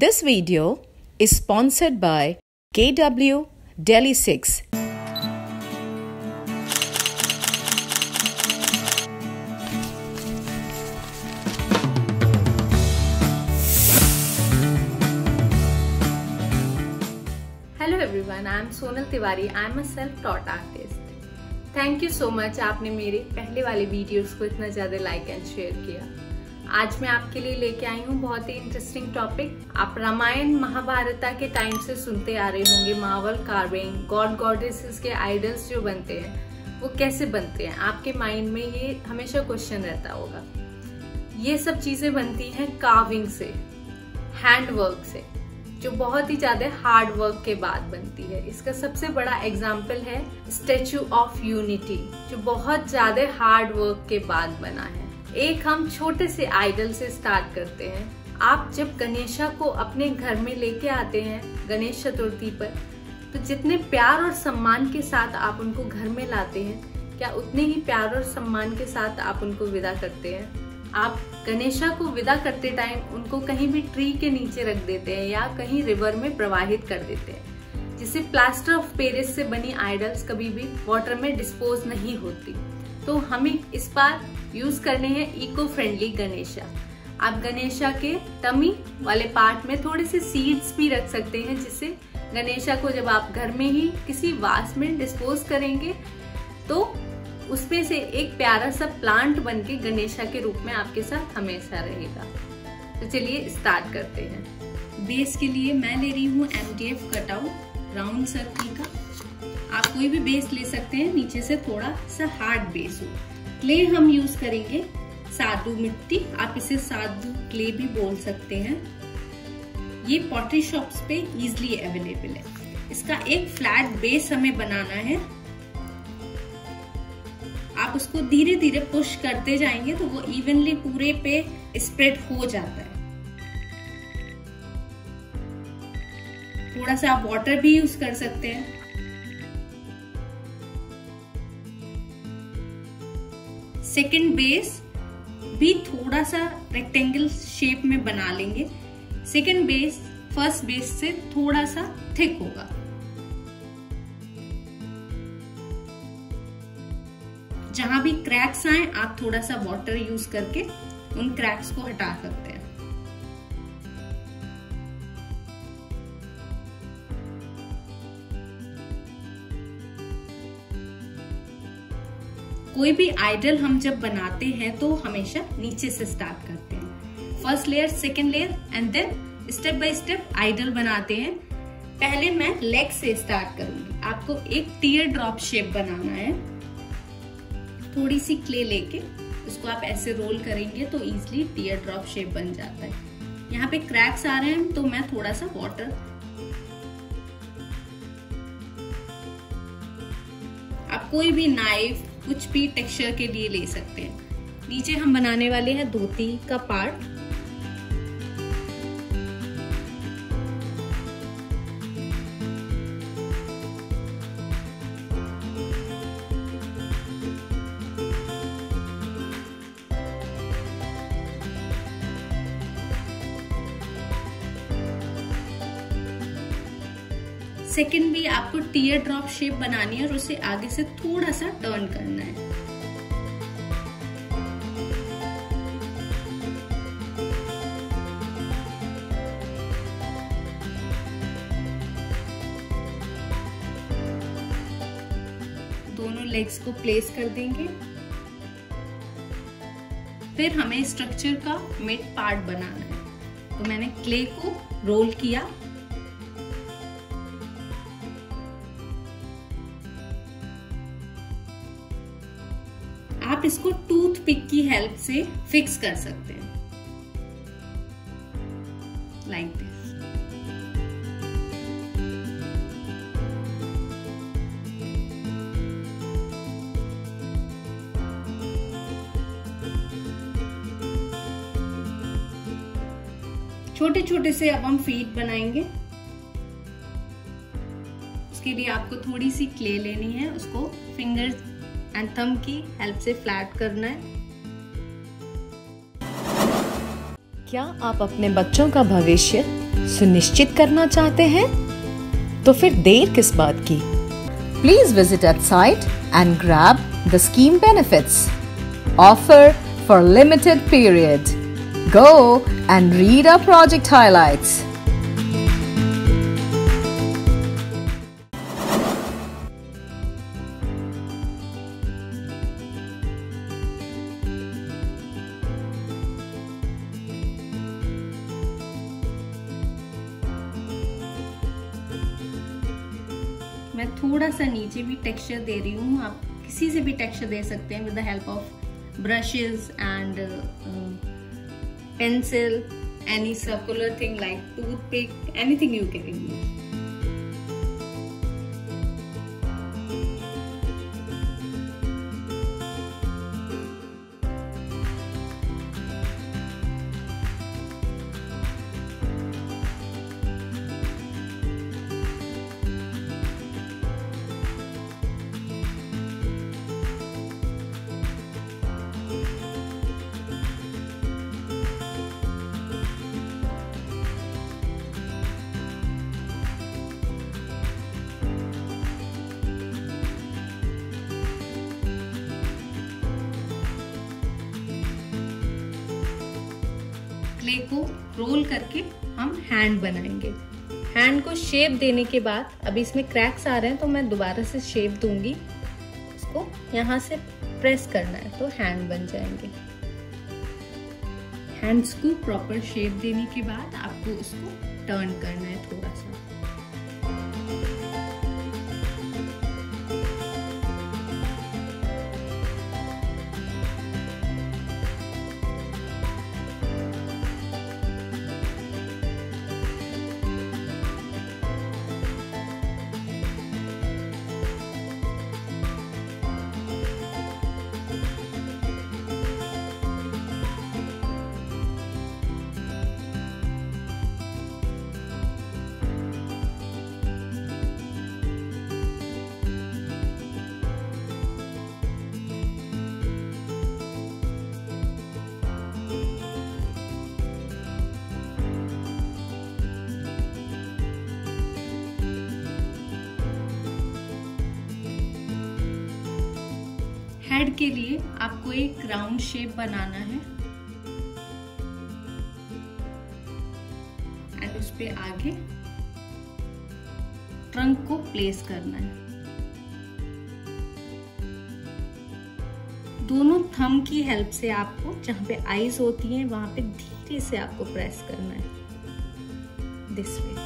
This video is sponsored by KW Delhi 6. Hello everyone, I am Sonal Tiwari. I am a self-taught artist. Thank you so much. आपने मेरे पहले वाले videos को इतना ज़्यादा like and share किया। आज मैं आपके लिए लेके आई हूँ बहुत ही इंटरेस्टिंग टॉपिक। आप रामायण महाभारत के टाइम से सुनते आ रहे होंगे मार्वल कार्विंग, गॉड गॉडेसेस के आइडल्स जो बनते हैं वो कैसे बनते हैं, आपके माइंड में ये हमेशा क्वेश्चन रहता होगा। ये सब चीजें बनती हैं कार्विंग से, हैंड वर्क से, जो बहुत ही ज्यादा हार्ड वर्क के बाद बनती है। इसका सबसे बड़ा एग्जाम्पल है स्टैचू ऑफ यूनिटी, जो बहुत ज्यादा हार्ड वर्क के बाद बना है। एक हम छोटे से आइडल से स्टार्ट करते हैं। आप जब गणेशा को अपने घर में लेके आते हैं गणेश चतुर्थी पर, तो जितने प्यार और सम्मान के साथ आप उनको घर में लाते हैं, क्या उतने ही प्यार और सम्मान के साथ आप उनको विदा करते हैं? आप गणेशा को विदा करते टाइम उनको कहीं भी ट्री के नीचे रख देते हैं या कहीं रिवर में प्रवाहित कर देते हैं, जिससे प्लास्टर ऑफ पेरिस से बनी आइडल्स कभी भी वाटर में डिस्पोज नहीं होती। तो हमें इस बार यूज करने हैं इको फ्रेंडली गणेशा। आप गणेशा के टमी वाले पार्ट में थोड़े से सीड्स भी रख सकते हैं, जिससे गणेशा को जब आप घर में ही किसी वास में डिस्पोज करेंगे तो उसमें से एक प्यारा सा प्लांट बनके गणेशा के रूप में आपके साथ हमेशा रहेगा। तो चलिए स्टार्ट करते हैं। बेस के लिए मैं ले रही हूँ MDF कटआउट राउंड सर्कल का। आप कोई भी बेस ले सकते हैं, नीचे से थोड़ा सा हार्ड बेस हो। क्ले हम यूज करेंगे साधु मिट्टी, आप इसे साधु क्ले भी बोल सकते हैं। ये पॉटरी शॉप्स पे इजीली अवेलेबल है। इसका एक फ्लैट बेस हमें बनाना है। आप उसको धीरे धीरे पुश करते जाएंगे तो वो इवनली पूरे पे स्प्रेड हो जाता है। थोड़ा सा आप वाटर भी यूज कर सकते हैं। सेकेंड बेस भी थोड़ा सा रेक्टेंगल शेप में बना लेंगे। सेकेंड बेस फर्स्ट बेस से थोड़ा सा थिक होगा। जहां भी क्रैक्स आए आप थोड़ा सा वाटर यूज करके उन क्रैक्स को हटा सकते हैं। कोई भी आइडल हम जब बनाते हैं तो हमेशा नीचे से स्टार्ट करते हैं, first layer, second layer and then step by step idol बनाते हैं। पहले मैं लेग से स्टार्ट करूंगी। आपको एक टीयर ड्रॉप शेप बनाना है। थोड़ी सी क्ले लेके उसको आप ऐसे रोल करेंगे तो इजीली टीयर ड्रॉप शेप बन जाता है। यहाँ पे क्रैक्स आ रहे हैं तो मैं थोड़ा सा वाटर, आप कोई भी नाइफ कुछ भी टेक्सचर के लिए ले सकते हैं। नीचे हम बनाने वाले हैं धोती का पार्ट। सेकेंड भी आपको टीयर ड्रॉप शेप बनानी है और उसे आगे से थोड़ा सा टर्न करना है। दोनों लेग्स को प्लेस कर देंगे। फिर हमें स्ट्रक्चर का मिड पार्ट बनाना है। तो मैंने क्ले को रोल किया। आप इसको टूथपिक की हेल्प से फिक्स कर सकते हैं, लाइक दिस। छोटे छोटे से अब हम फीट बनाएंगे। उसके लिए आपको थोड़ी सी क्ले लेनी है, उसको फिंगर्स एंड थंब की हेल्प से फ्लैट करना है। क्या आप अपने बच्चों का भविष्य सुनिश्चित करना चाहते हैं? तो फिर देर किस बात की? Please visit our site and grab the scheme benefits. Offer for limited period. Go and read our project highlights. मैं थोड़ा सा नीचे भी टेक्सचर दे रही हूँ, आप किसी से भी टेक्सचर दे सकते हैं with the help of brushes and pencil, any circular thing like toothpick, anything you can use. Clay को रोल करके हम हैंड बनाएंगे. हैंड को शेप देने के बाद अभी इसमें क्रैक्स आ रहे हैं तो मैं दोबारा से शेप दूंगी. इसको यहाँ से प्रेस करना है तो हैंड बन जाएंगे. हैंड्स को प्रॉपर शेप देने के बाद आपको इसको टर्न करना है थोड़ा सा. हेड के लिए आपको एक राउंड शेप बनाना है एंड उस पे आगे ट्रंक को प्लेस करना है. दोनों थंब की हेल्प से आपको जहां पे आईज होती हैं वहां पे धीरे से आपको प्रेस करना है दिस वे.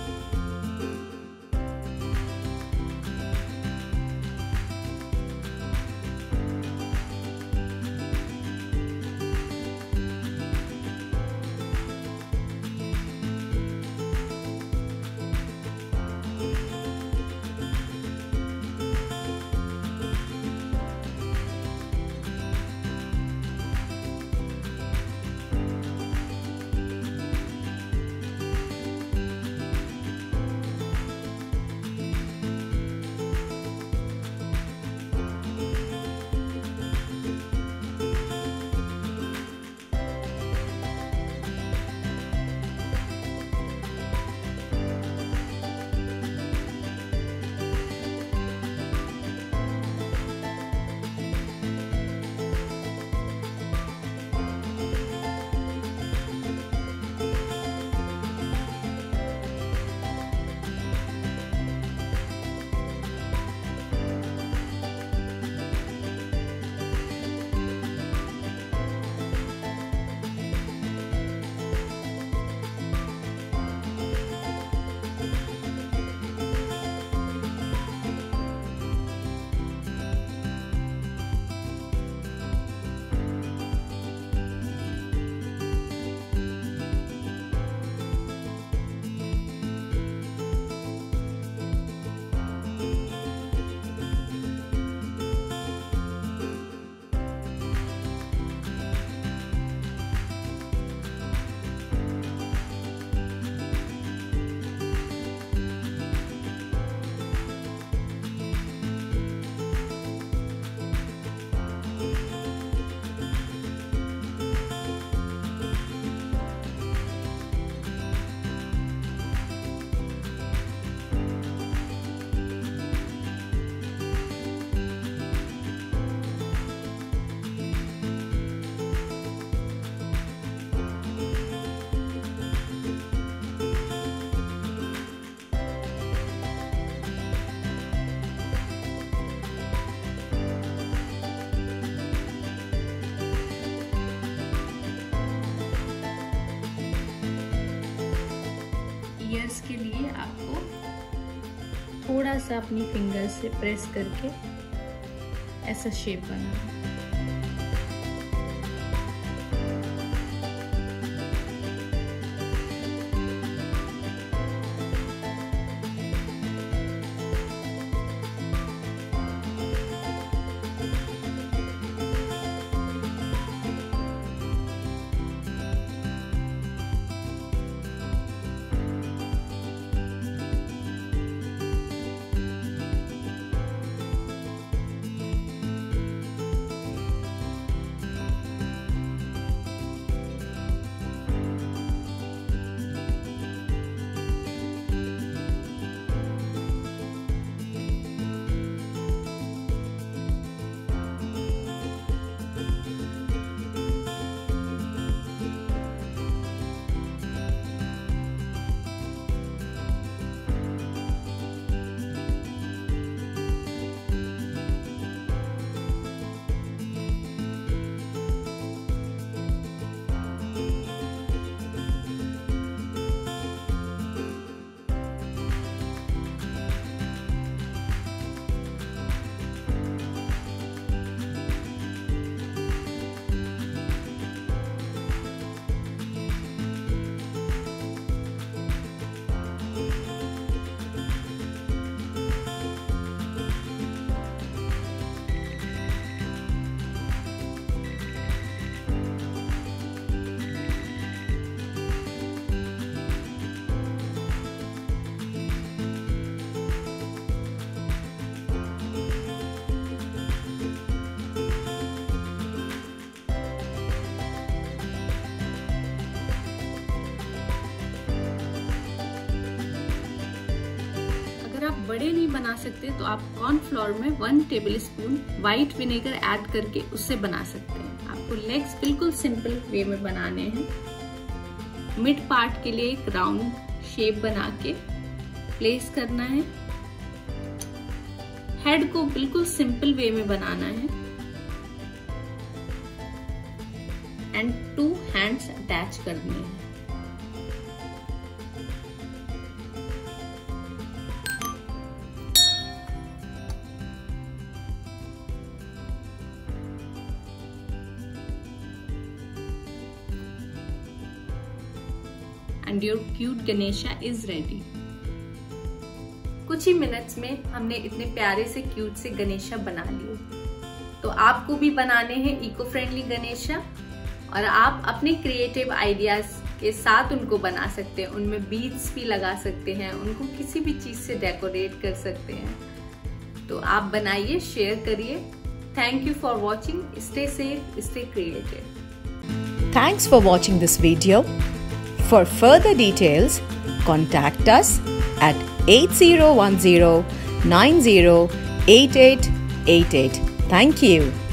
ईयर्स के लिए आपको थोड़ा सा अपनी फिंगर से प्रेस करके ऐसा शेप बनाना है। बड़े नहीं बना सकते तो आप कॉर्नफ्लोर में 1 टेबलस्पून व्हाइट विनेगर ऐड करके उससे बना सकते हैं। आपको लेग्स बिल्कुल सिंपल वे में बनाने हैं। मिड पार्ट के लिए एक राउंड शेप बना के प्लेस करना है। हेड को बिल्कुल सिंपल वे में बनाना है एंड 2 हैंड्स अटैच करने हैं। And your cute Ganesha is ready. कुछ ही मिनट्स में हमने इतने प्यारे से क्यूट से गणेशा बना लिए। तो आपको भी बनाने हैं इको फ्रेंडली गणेशा और आप अपने क्रिएटिव आइडियाज के साथ उनको बना सकते हैं। उनमें बीड्स भी लगा सकते हैं, उनको किसी भी चीज से डेकोरेट कर सकते हैं। तो आप बनाइए, शेयर करिए। Thank you for watching. Stay safe, stay creative. Thanks for watching this video. For further details, contact us at 8010908888. Thank you.